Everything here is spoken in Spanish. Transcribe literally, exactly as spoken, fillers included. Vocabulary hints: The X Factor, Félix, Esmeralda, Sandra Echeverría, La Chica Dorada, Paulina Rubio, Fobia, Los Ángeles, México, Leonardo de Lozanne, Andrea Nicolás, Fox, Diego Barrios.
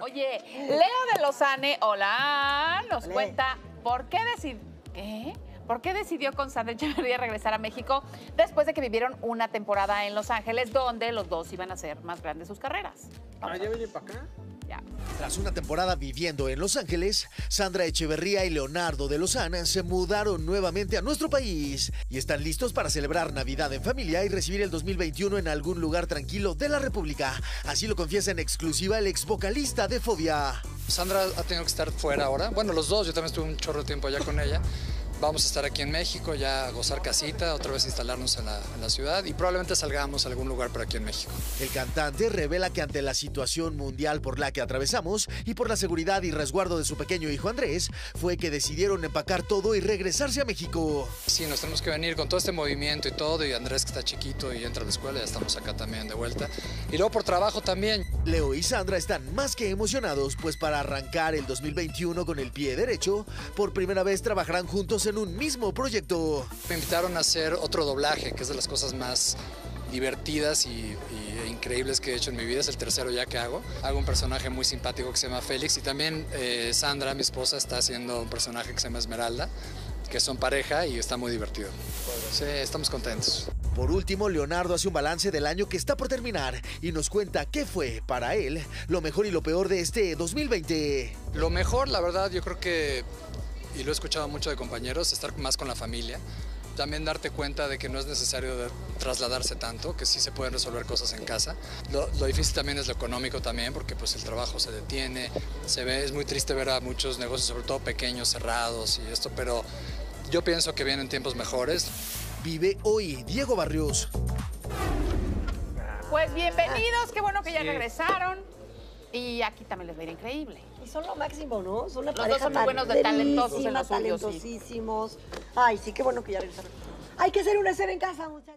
Oye, Leo de Lozanne, hola, nos Olé. cuenta por qué decidió... ¿Qué? ¿Por qué decidió con Sandra Echeverría regresar a México después de que vivieron una temporada en Los Ángeles donde los dos iban a hacer más grandes sus carreras? Ah, ¿ya viene para acá? Ya. Tras una temporada viviendo en Los Ángeles, Sandra Echeverría y Leonardo de Lozanne se mudaron nuevamente a nuestro país y están listos para celebrar Navidad en familia y recibir el dos mil veintiuno en algún lugar tranquilo de la República. Así lo confiesa en exclusiva el ex vocalista de Fobia. Sandra ha tenido que estar fuera ahora. Bueno, los dos, yo también estuve un chorro de tiempo allá con ella. Vamos a estar aquí en México, ya a gozar casita, otra vez instalarnos en la, en la ciudad y probablemente salgamos a algún lugar por aquí en México. El cantante revela que ante la situación mundial por la que atravesamos y por la seguridad y resguardo de su pequeño hijo Andrés, fue que decidieron empacar todo y regresarse a México. Sí, nos tenemos que venir con todo este movimiento y todo, y Andrés que está chiquito y entra a la escuela, ya estamos acá también de vuelta. Y luego por trabajo también. Leo y Sandra están más que emocionados, pues para arrancar el dos mil veintiuno con el pie derecho, por primera vez trabajarán juntos en en un mismo proyecto. Me invitaron a hacer otro doblaje, que es de las cosas más divertidas y, y increíbles que he hecho en mi vida. Es el tercero ya que hago. Hago un personaje muy simpático que se llama Félix, y también eh, Sandra, mi esposa, está haciendo un personaje que se llama Esmeralda, que son pareja y está muy divertido. Sí, estamos contentos. Por último, Leonardo hace un balance del año que está por terminar y nos cuenta qué fue para él lo mejor y lo peor de este dos mil veinte. Lo mejor, la verdad, yo creo que... y lo he escuchado mucho de compañeros, estar más con la familia. También darte cuenta de que no es necesario trasladarse tanto, que sí se pueden resolver cosas en casa. Lo, lo difícil también es lo económico también, porque pues el trabajo se detiene, se ve, es muy triste ver a muchos negocios, sobre todo pequeños, cerrados y esto, pero yo pienso que vienen tiempos mejores. Vive hoy, Diego Barrios. Pues bienvenidos, qué bueno que ya sí. regresaron. Y aquí también les va a ir increíble. Y son lo máximo, ¿no? Son una Los pareja dos son muy buenos de talentosos en los suyos, talentosísimos. Sí. Ay, sí, qué bueno que ya regresaron. Hay que hacer una escena en casa, muchachos.